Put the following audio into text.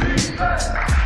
Defense.